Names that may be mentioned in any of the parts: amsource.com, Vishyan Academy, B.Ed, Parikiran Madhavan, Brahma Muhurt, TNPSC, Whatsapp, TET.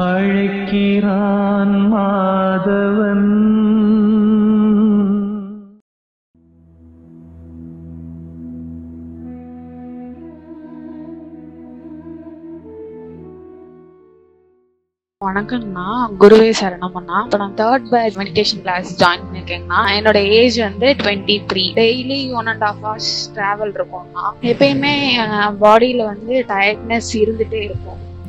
Parikiran Madhavan. Guru Saranam Anna. So, I'm third batch meditation class joined. And my age is 23. Daily 1.5 hours travel. My body is tiredness.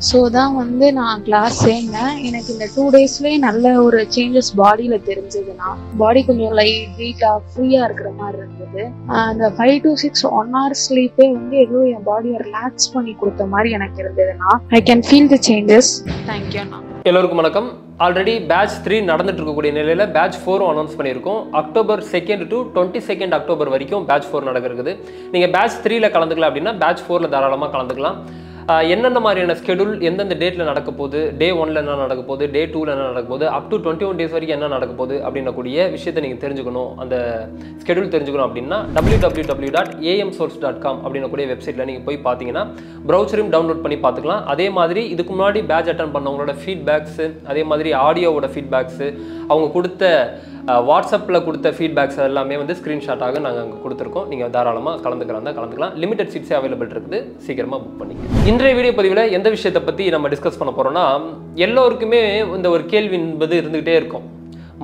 So that வந்து நான் class சேந்தா எனக்கு இந்த 2 daysலயே நல்ல ஒரு changes bodyல தெரிஞ்சதுனா body கொஞ்சம் light weight ஆ free ஆ இருக்குற மாதிரி இருந்தது அந்த 5 to 6 1 hour sleep வந்து ஏதோ என் body relax பண்ணி கொடுத்த மாதிரி எனக்கு இருந்ததுனா I can feel the changes. Thank you. எல்லாருக்கும் வணக்கம். Already batch 3 நடந்துட்டு இருக்க கூடிய நிலையில batch 4 அனௌன்ஸ் பண்ணிருக்கோம் October 2nd to 22nd October வரைக்கும் batch 4 நடக்குது. நீங்க batch 3ல கலந்துக்கலாம் அப்படினா batch 4ல தாராளமா கலந்துக்கலாம். என்னென்ன மாதிரியான ஸ்கெட்யூல் எந்தெந்த டேட்டில் நடக்க போகுது டே 1ல என்ன நடக்க போகுது டே 2ல என்ன நடக்க போகுது அப் டு 21 டேஸ் வரைக்கும் என்ன நடக்க போகுது அப்படின்னக்கூடிய விஷயத்தை நீங்கள் தெரிஞ்சுக்கணும் அந்த ஸ்கெட்யூல் தெரிஞ்சுக்கணும் அப்படின்னா www.amsource.com அப்படின்னக்கூடிய வெப்சைட்டில் நீங்கள் போய் பார்த்தீங்கன்னா ப்ரௌசரையும் டவுன்லோட் பண்ணி பார்த்துக்கலாம் அதே மாதிரி இதுக்கு முன்னாடி பேட்ச் அட்டெண்ட் பண்ணவங்களோட ஃபீட்பேக்ஸு அதே மாதிரி ஆடியோவோட ஃபீட்பேக்ஸு அவங்க கொடுத்த வாட்ஸ்அப்பில் கொடுத்த ஃபீட்பேக்ஸ் எல்லாமே வந்து ஸ்க்ரீன்ஷாட்டாக நாங்கள் அங்கே கொடுத்துருக்கோம் நீங்கள் தாராளமாக கலந்துக்கலாம் லிமிடெட் சீட்ஸே அவைலபிள் இருக்குது சீக்கிரமாக புக் பண்ணிக்கலாம் இன்றைய வீடியோ பதிவில் எந்த விஷயத்தை பற்றி நம்ம டிஸ்கஸ் பண்ண போகிறோன்னா எல்லோருக்குமே இந்த ஒரு கேள்வி என்பது இருந்துகிட்டே இருக்கும்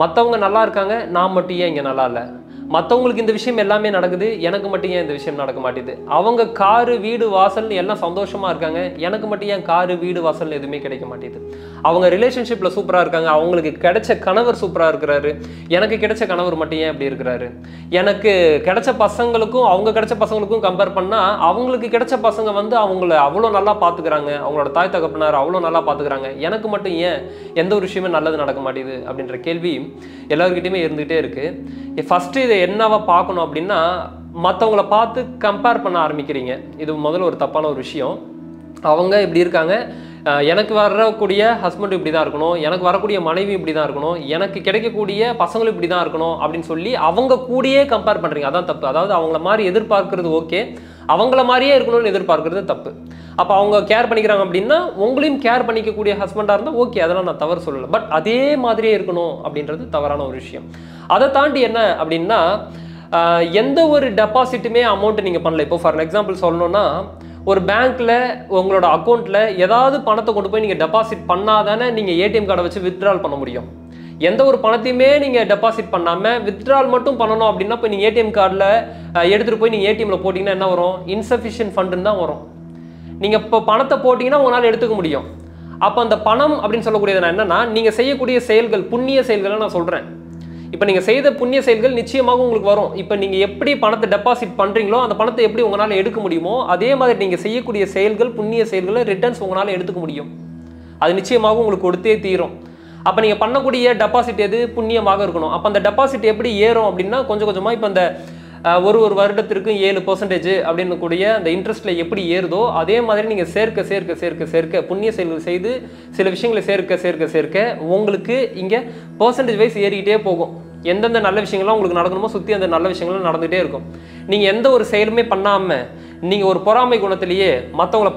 மற்றவங்க நல்லா இருக்காங்க நான் மட்டும் ஏன் இங்கே நல்லா இல்லை மற்றவங்களுக்கு இந்த விஷயம் எல்லாமே நடக்குது எனக்கு மட்டும் ஏன் இந்த விஷயம் நடக்க மாட்டேது அவங்க காரு வீடு வாசல்னு எல்லாம் சந்தோஷமாக இருக்காங்க எனக்கு மட்டும் ஏன் காரு வீடு வாசல்னு எதுவுமே கிடைக்க மாட்டேது அவங்க ரிலேஷன்ஷிப்பில் சூப்பராக இருக்காங்க அவங்களுக்கு கிடைச்ச கணவர் சூப்பராக இருக்கிறாரு எனக்கு கிடைச்ச கணவர் மட்டும் ஏன் இப்படி இருக்கிறாரு எனக்கு கிடைச்ச பசங்களுக்கும் அவங்க கிடைச்ச பசங்களுக்கும் கம்பேர் பண்ணால் அவங்களுக்கு கிடைச்ச பசங்க வந்து அவங்கள அவ்வளோ நல்லா பார்த்துக்கிறாங்க அவங்களோட தாய் தகப்பனார் அவ்வளோ நல்லா பார்த்துக்கிறாங்க எனக்கு மட்டும் ஏன் எந்த ஒரு விஷயமே நல்லது நடக்க மாட்டேது அப்படின்ற கேள்வி எல்லாருக்கிட்டையுமே இருந்துகிட்டே இருக்குது ஃபஸ்ட்டு இதை என்னவா பார்க்கணும் அப்படின்னா மற்றவங்கள பார்த்து கம்பேர் பண்ண ஆரம்பிக்கிறீங்க இது முதல்ல ஒரு தப்பான ஒரு விஷயம் அவங்க இப்படி இருக்காங்க எனக்கு வரக்கூடிய ஹஸ்பண்ட் இப்படி தான் இருக்கணும் எனக்கு வரக்கூடிய மனைவி இப்படி தான் இருக்கணும் எனக்கு கிடைக்கக்கூடிய பசங்களும் இப்படி தான் இருக்கணும் அப்படின்னு சொல்லி அவங்க கூடயே கம்பேர் பண்ணுறீங்க அதான் தப்பு அதாவது அவங்கள மாதிரி எதிர்பார்க்கறது ஓகே அவங்கள மாதிரியே இருக்கணும்னு எதிர்பார்க்கறது தப்பு அப்போ அவங்க கேர் பண்ணிக்கிறாங்க அப்படின்னா உங்களையும் கேர் பண்ணிக்கக்கூடிய ஹஸ்பண்டாக இருந்தால் ஓகே அதெல்லாம் நான் தவறு சொல்லலை பட் அதே மாதிரியே இருக்கணும் அப்படின்றது தவறான ஒரு விஷயம் அதை தாண்டி என்ன அப்படின்னா எந்த ஒரு டெபாசிட்டுமே அமௌண்ட் நீங்கள் பண்ணல இப்போ ஃபார் எக்ஸாம்பிள் சொல்லணும்னா ஒரு பேங்க்கில் உங்களோட அக்கௌண்ட்டில் ஏதாவது பணத்தை கொண்டு போய் நீங்கள் டெபாசிட் பண்ணாதானே நீங்கள் ஏடிஎம் கார்டை வச்சு வித்ட்ரால் பண்ண முடியும் எந்த ஒரு பணத்தையுமே நீங்கள் டெபாசிட் பண்ணாமல் வித்ட்ரால் மட்டும் பண்ணணும் அப்படின்னா இப்போ நீங்கள் ஏடிஎம் கார்டில் எடுத்துகிட்டு போய் நீங்கள் ஏடிஎம்மில் போட்டிங்கன்னா என்ன வரும் இன்சஃபிஷியன்ட் ஃபண்டுன்னு தான் வரும் நீங்கள் இப்போ பணத்தை போட்டிங்கன்னா உங்களால் எடுத்துக்க முடியும் அப்போ அந்த பணம் அப்படின்னு சொல்லக்கூடியது நான் என்னென்னா நீங்கள் செய்யக்கூடிய செயல்கள் புண்ணிய செயல்களை நான் சொல்கிறேன் இப்போ நீங்கள் செய்த புண்ணிய செயல்கள் நிச்சயமாக உங்களுக்கு வரும் இப்போ நீங்கள் எப்படி பணத்தை டெபாசிட் பண்ணுறீங்களோ அந்த பணத்தை எப்படி உங்களால் எடுக்க முடியுமோ அதே மாதிரி நீங்கள் செய்யக்கூடிய செயல்கள் புண்ணிய செயல்களை ரிட்டர்ன்ஸ் உங்களால் எடுத்துக்க முடியும் அது நிச்சயமாக உங்களுக்கு கொடுத்தே தீரும் அப்போ நீங்கள் பண்ணக்கூடிய டெபாசிட் எது புண்ணியமாக இருக்கணும் அப்போ அந்த டெபாசிட் எப்படி ஏறும் அப்படின்னா கொஞ்சம் கொஞ்சமாக இப்போ அந்த ஒரு வருடத்திற்கும் 7% அப்படின்னு கூடிய அந்த இன்ட்ரெஸ்ட்டில் எப்படி ஏறுதோ அதே மாதிரி நீங்கள் சேர்க்க புண்ணிய செயல்கள் செய்து சில விஷயங்களை சேர்க்க உங்களுக்கு இங்கே பர்சன்டேஜ் வைஸ் ஏறிக்கிட்டே போகும் எந்தெந்த நல்ல விஷயங்கள்லாம் உங்களுக்கு நடக்கணுமோ சுற்றி அந்த நல்ல விஷயங்கள்லாம் நடந்துகிட்டே இருக்கும் நீங்கள் எந்த ஒரு செயலுமே பண்ணாமல் நீங்கள் ஒரு பொறாமை குணத்திலேயே மற்றவங்கள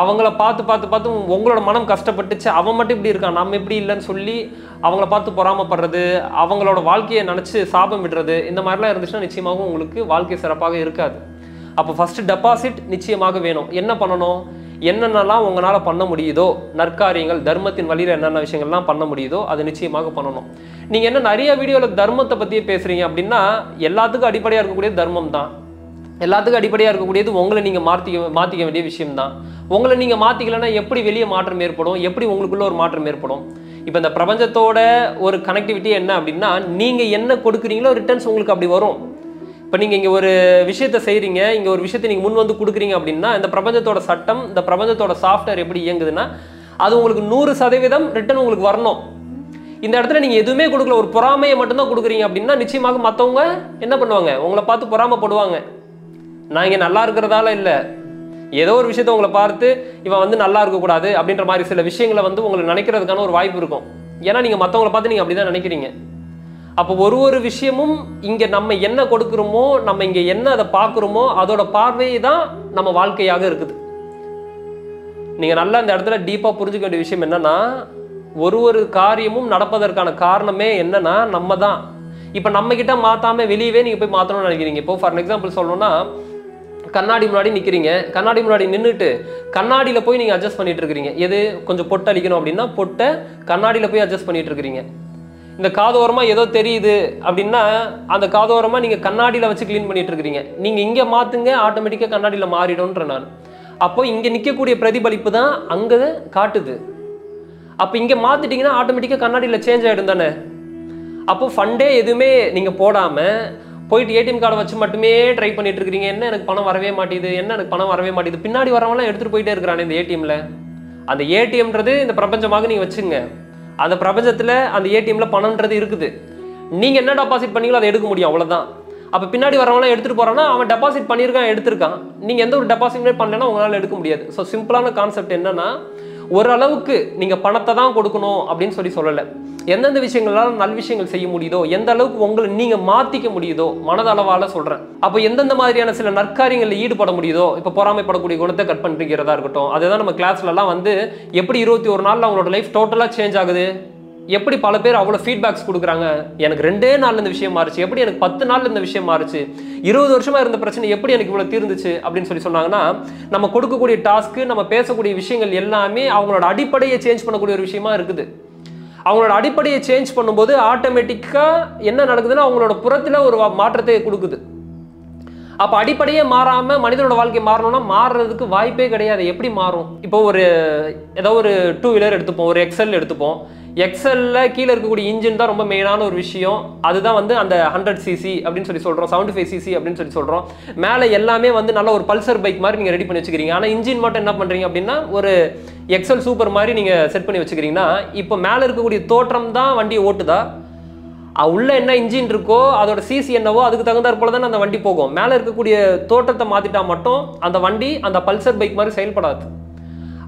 அவங்கள பார்த்து உங்களோட மனம் கஷ்டப்பட்டுச்சு அவன் மட்டும் இப்படி இருக்கான் நம்ம இப்படி இல்லைன்னு சொல்லி அவங்கள பார்த்து பொறாமப்படுறது அவங்களோட வாழ்க்கையை நினச்சி சாபம் விடுறது இந்த மாதிரிலாம் இருந்துச்சுன்னா நிச்சயமாகவும் உங்களுக்கு வாழ்க்கை சிறப்பாக இருக்காது அப்போ ஃபஸ்ட்டு டெபாசிட் நிச்சயமாக வேணும் என்ன பண்ணணும் என்னென்னலாம் உங்களால் பண்ண முடியுதோ நற்காரியங்கள் தர்மத்தின் வழியில் என்னென்ன விஷயங்கள்லாம் பண்ண முடியுதோ அது நிச்சயமாக பண்ணணும் நீங்கள் என்ன நிறைய வீடியோவில் தர்மத்தை பற்றியே பேசுகிறீங்க அப்படின்னா எல்லாத்துக்கும் அடிப்படையாக இருக்கக்கூடிய தர்மம் தான் எல்லாத்துக்கும் அடிப்படையாக இருக்கக்கூடியது உங்களை நீங்கள் மாற்றிக்க வேண்டிய விஷயம்தான் உங்களை நீங்கள் மாற்றிக்கலன்னா எப்படி வெளியே மாற்றம் ஏற்படும் எப்படி உங்களுக்குள்ள ஒரு மாற்றம் ஏற்படும் இப்போ இந்த பிரபஞ்சத்தோட ஒரு கனெக்டிவிட்டி என்ன அப்படின்னா நீங்கள் என்ன கொடுக்குறீங்களோ ரிட்டர்ன்ஸ் உங்களுக்கு அப்படி வரும் இப்போ நீங்கள் இங்கே ஒரு விஷயத்தை செய்கிறீங்க இங்கே ஒரு விஷயத்தை நீங்கள் முன் வந்து கொடுக்குறீங்க அப்படின்னா இந்த பிரபஞ்சத்தோட சட்டம் இந்த பிரபஞ்சத்தோட சாஃப்ட்வேர் எப்படி இயங்குதுன்னா அது உங்களுக்கு 100% ரிட்டர்ன் உங்களுக்கு வரணும் இந்த இடத்துல நீங்கள் எதுவுமே கொடுக்கல ஒரு பொறாமையை மட்டும்தான் கொடுக்குறீங்க அப்படின்னா நிச்சயமாக மற்றவங்க என்ன பண்ணுவாங்க உங்களை பார்த்து பொறாமப்படுவாங்க நான் இங்கே நல்லா இருக்கிறதால இல்லை ஏதோ ஒரு விஷயத்தை உங்களை பார்த்து இவன் வந்து நல்லா இருக்கக்கூடாது அப்படின்ற மாதிரி சில விஷயங்களை வந்து உங்களுக்கு நினைக்கிறதுக்கான ஒரு வாய்ப்பு இருக்கும் ஏன்னா நீங்கள் மற்றவங்களை பார்த்து நீங்கள் அப்படி தான் நினைக்கிறீங்க அப்போ ஒரு விஷயமும் இங்கே நம்ம என்ன கொடுக்குறோமோ நம்ம இங்கே என்ன அதை பார்க்குறோமோ அதோட பார்வை தான் நம்ம வாழ்க்கையாக இருக்குது நீங்க நல்லா இந்த இடத்துல டீப்பா புரிஞ்சுக்க வேண்டிய விஷயம் என்னன்னா, ஒரு காரியமும் நடப்பதற்கான காரணமே என்னன்னா நம்ம தான். இப்ப நம்ம கிட்ட மாத்தாம வெளியவே நீங்க போய் மாத்தணும்னு நினைக்கிறீங்க. இப்போ ஃபார் எக்ஸாம்பிள் சொல்லணும்னா, கண்ணாடி முன்னாடி நிற்கிறீங்க, கண்ணாடி முன்னாடி நின்றுட்டு கண்ணாடியில் போய் நீங்கள் அட்ஜஸ்ட் பண்ணிட்டு இருக்கிறீங்க. எது கொஞ்சம் பொட்டை அடிக்கணும் அப்படின்னா பொட்டை கண்ணாடியில் போய் அட்ஜஸ்ட் பண்ணிட்டு இருக்கிறீங்க. இந்த காதோரமாக ஏதோ தெரியுது அப்படின்னா அந்த காதோரமாக நீங்கள் கண்ணாடியில் வச்சு க்ளீன் பண்ணிட்டு இருக்கிறீங்க. நீங்கள் இங்கே மாற்றுங்க, ஆட்டோமேட்டிக்காக கண்ணாடியில் மாறிடும்ன்ற நான். அப்போ இங்கே நிற்கக்கூடிய பிரதிபலிப்பு தான் அங்கே காட்டுது. அப்போ இங்கே மாற்றிட்டிங்கன்னா ஆட்டோமேட்டிக்காக கண்ணாடியில் சேஞ்ச் ஆகிடும் தானே. அப்போ ஃபண்டே எதுவுமே நீங்கள் போடாமல் போயிட்டு ஏடிஎம் கார்டை வச்சு மட்டுமே ட்ரை பண்ணிட்டு இருக்கிறீங்க. என்ன எனக்கு பணம் வரவே மாட்டேது, என்ன எனக்கு பணம் வரவே மாட்டேது, பின்னாடி வரவங்களாம் எடுத்துகிட்டு போயிட்டே இருக்கிறானே இந்த ஏடிஎம்மில். அந்த ஏடிஎம்ன்றது இந்த பிரபஞ்சமாக நீங்கள் வச்சுங்க. அந்த பிரபஞ்சத்தில் அந்த ஏடிஎம்மில் பணம்ன்றது இருக்குது. நீங்கள் என்ன டெபாசிட் பண்ணீங்களோ அதை எடுக்க முடியும், அவ்வளோதான். அப்போ பின்னாடி வரவங்களாம் எடுத்துகிட்டு போகிறான்னா அவன் டெபாசிட் பண்ணியிருக்கான், எடுத்திருக்கான். நீங்கள் எந்த ஒரு டெபாசிட்மே பண்ணலைன்னா உங்களால் எடுக்க முடியாது. ஸோ சிம்பிளான கான்செப்ட் என்னென்னா, ஓரளவுக்கு நீங்கள் பணத்தை தான் கொடுக்கணும் அப்படின்னு சொல்லலை. எந்தெந்த விஷயங்களால் நல் விஷயங்கள் செய்ய முடியுதோ, எந்த அளவுக்கு உங்களை நீங்கள் மாற்றிக்க முடியுதோ மனதளவால் சொல்கிறேன். அப்போ எந்தெந்த மாதிரியான சில நற்காரியங்களில் ஈடுபட முடியுதோ, இப்போ பொறாமைப்படக்கூடிய குணத்தை கட் பண்ணிக்கிறதா இருக்கட்டும். அதுதான் நம்ம கிளாஸ்லலாம் எப்படி 21 நாளில் அவங்களோட லைஃப் டோட்டலாக சேஞ்ச் ஆகுது, எப்படி பல பேர் அவ்வளோ ஃபீட்பேக்ஸ் கொடுக்குறாங்க. எனக்கு 2 நாளில் இந்த விஷயம் மாறிச்சு, எப்படி எனக்கு 10 நாளில் இந்த விஷயம் மாறிச்சு, 20 வருஷமாக இருந்த பிரச்சனை எப்படி எனக்கு இவ்வளோ தீர்ந்துச்சு அப்படின்னு சொன்னாங்கன்னா, நம்ம கொடுக்கக்கூடிய டாஸ்க்கு, நம்ம பேசக்கூடிய விஷயங்கள் எல்லாமே அவங்களோட அடிப்படையை சேஞ்ச் பண்ணக்கூடிய ஒரு விஷயமா இருக்குது. அவங்களோட அடிப்படையை சேஞ்ச் பண்ணும்போது ஆட்டோமேட்டிக்காக என்ன நடக்குதுன்னா அவங்களோட புறத்தில் ஒரு மாற்றத்தை கொடுக்குது. அப்போ அடிப்படையே மாறாமல் மனிதனோட வாழ்க்கை மாறணும்னா மாறுறதுக்கு வாய்ப்பே கிடையாது. எப்படி மாறும்? இப்போ ஏதோ ஒரு 2 வீலர் எடுத்துப்போம், ஒரு எக்ஸல் எடுத்துப்போம். எக்ஸலில் கீழே இருக்கக்கூடிய இன்ஜின் தான் ரொம்ப மெயினான ஒரு விஷயம். அதுதான் அந்த 100cc அப்படின்னு சொல்கிறோம், 75cc அப்படின்னு சொல்கிறோம். மேலே எல்லாமே நல்ல ஒரு பல்சர் பைக் மாதிரி நீங்கள் ரெடி பண்ணி வச்சுக்கிறீங்க. ஆனால் இன்ஜின் மட்டும் என்ன பண்ணுறீங்க அப்படின்னா ஒரு எக்ஸல் சூப்பர் மாதிரி நீங்கள் செட் பண்ணி வச்சுக்கிறீங்கன்னா, இப்போ மேலே இருக்கக்கூடிய தோற்றம் தான் வண்டியை ஓட்டுதா, உள்ள என்ன இன்ஜின் இருக்கோ அதோட சிசி என்னவோ அதுக்கு தகுந்தாற் போல தானே அந்த வண்டி போகும். மேலே இருக்கக்கூடிய தோற்றத்தை மாற்றிட்டா மட்டும் அந்த வண்டி அந்த பல்சர் பைக் மாதிரி செயல்படாது.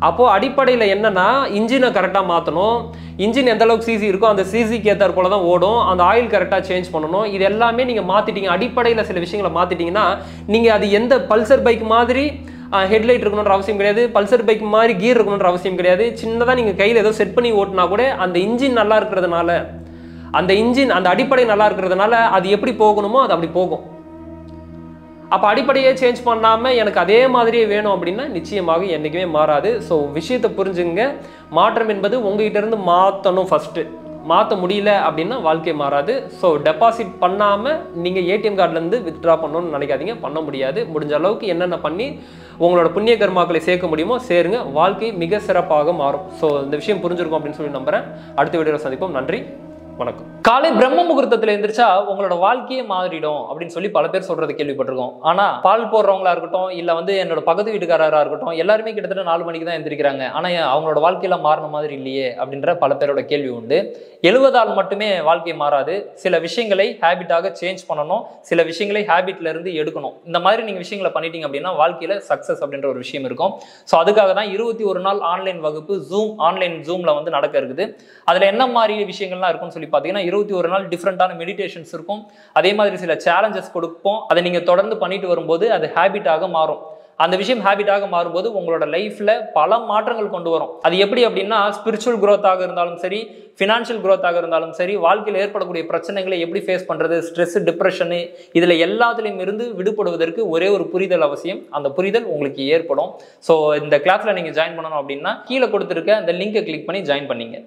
அப்போது அடிப்படையில் என்னென்னா இன்ஜினை கரெக்டாக மாற்றணும், இன்ஜின் எந்தளவுக்கு சிசி இருக்கோ அந்த சிசிக்கு ஏற்றாற் போல தான் ஓடும், அந்த ஆயில் கரெக்டாக சேஞ்ச் பண்ணணும். இது எல்லாமே நீங்கள் மாற்றிட்டீங்க, அடிப்படையில் சில விஷயங்களை மாற்றிட்டிங்கன்னா நீங்கள் அது எந்த பல்சர் பைக் மாதிரி ஹெட்லைட் இருக்கணுன்ற அவசியம் கிடையாது, பல்சர் பைக் மாதிரி கீர் இருக்கணுன்ற அவசியம் கிடையாது. சின்னதாக நீங்கள் கையில் ஏதோ செட் பண்ணி ஓட்டினா கூட அந்த இன்ஜின் நல்லா இருக்கிறதுனால, அந்த இன்ஜின் அந்த அடிப்படை நல்லா இருக்கிறதுனால அது எப்படி போகணுமோ அது அப்படி போகும். அப்போ அடிப்படையே சேஞ்ச் பண்ணாமல் எனக்கு அதே மாதிரியே வேணும் அப்படின்னா நிச்சயமாக என்றைக்குமே மாறாது. ஸோ விஷயத்தை புரிஞ்சுங்க, மாற்றம் என்பது உங்ககிட்டேருந்து மாற்றணும் ஃபஸ்ட்டு. மாற்ற முடியல அப்படின்னா வாழ்க்கை மாறாது. ஸோ டெபாசிட் பண்ணாமல் நீங்கள் ஏடிஎம் கார்டுலேருந்து வித்ட்ரா பண்ணணும்னு நினைக்காதீங்க, பண்ண முடியாது. முடிஞ்ச அளவுக்கு என்னென்ன பண்ணி உங்களோட புண்ணிய கர்மாக்களை சேர்க்க முடியுமோ சேருங்க, வாழ்க்கை மிக சிறப்பாக மாறும். ஸோ இந்த விஷயம் புரிஞ்சிருக்கும் அப்படின்னு சொல்லி நம்புகிறேன். அடுத்த வீடியோவில் சந்திப்போம். நன்றி, வணக்கம். காலை பிரம்ம முகூர்த்தத்துல எந்திரிச்சா உங்களோட வாழ்க்கையே மாறிடும் அப்படின்னு சொல்லி பல பேர் சொல்றது கேள்விப்பட்டிருக்கோம். ஆனா பால் போடுறவங்களா இருக்கட்டும், இல்ல என்னோட பக்கத்து வீட்டுக்காரரா இருக்கட்டும், எல்லாருமே கிட்டத்தட்ட 4 மணிக்கு தான் எந்திரிக்கிறாங்க. ஆனா அவங்களோட வாழ்க்கையில மாறின மாதிரி இல்லையே அப்படின்ற பல பேரோட கேள்வி உண்டு. 70 நாள் மட்டுமே வாழ்க்கை மாறாது. சில விஷயங்களை ஹேபிட்டாக சேஞ்ச் பண்ணணும், சில விஷயங்களை ஹேபிட்ல இருந்து எடுக்கணும். இந்த மாதிரி நீங்க விஷயங்களை பண்ணிட்டீங்க அப்படின்னா வாழ்க்கையில சக்சஸ் அப்படின்ற ஒரு விஷயம் இருக்கும். ஸோ அதுக்காக தான் 21 நாள் ஆன்லைன் வகுப்பு ஆன்லைன் ஜூம்ல நடக்க இருக்குது. அதுல என்ன மாதிரி விஷயங்கள்லாம் இருக்கும்னு சொல்லி பாத்தீங்கன்னா, 21 நாள் டிஃப்ரெண்டான மெடிடேஷன்ஸ் இருக்கும். அதே மாதிரி சில சேலஞ்சஸ் கொடுப்போம். அதை நீங்கள் தொடர்ந்து பண்ணிட்டு வரும்போது அது ஹேபிட்டாக மாறும். அந்த விஷயம் ஹேபிட்டாக மாறும்போது உங்களோட லைஃப்பில் பல மாற்றங்கள் கொண்டு வரும். அது எப்படி அப்படின்னா, ஸ்பிரிச்சுவல் குரோத்தாக இருந்தாலும் சரி, ஃபினான்ஷியல் குரோத்தாக இருந்தாலும் சரி, வாழ்க்கையில் ஏற்படக்கூடிய பிரச்சனைகளை எப்படி ஃபேஸ் பண்ணுறது, ஸ்ட்ரெஸ்ஸு, டிப்ரெஷனு, இதில் எல்லாத்துலேயும் இருந்து விடுபடுவதற்கு ஒரே ஒரு புரிதல் அவசியம். அந்த புரிதல் உங்களுக்கு ஏற்படும். ஸோ இந்த கிளாஸில் நீங்கள் ஜாயின் பண்ணணும் அப்படின்னா கீழே கொடுத்துருக்க அந்த லிங்கை கிளிக் பண்ணி ஜாயின் பண்ணிங்க.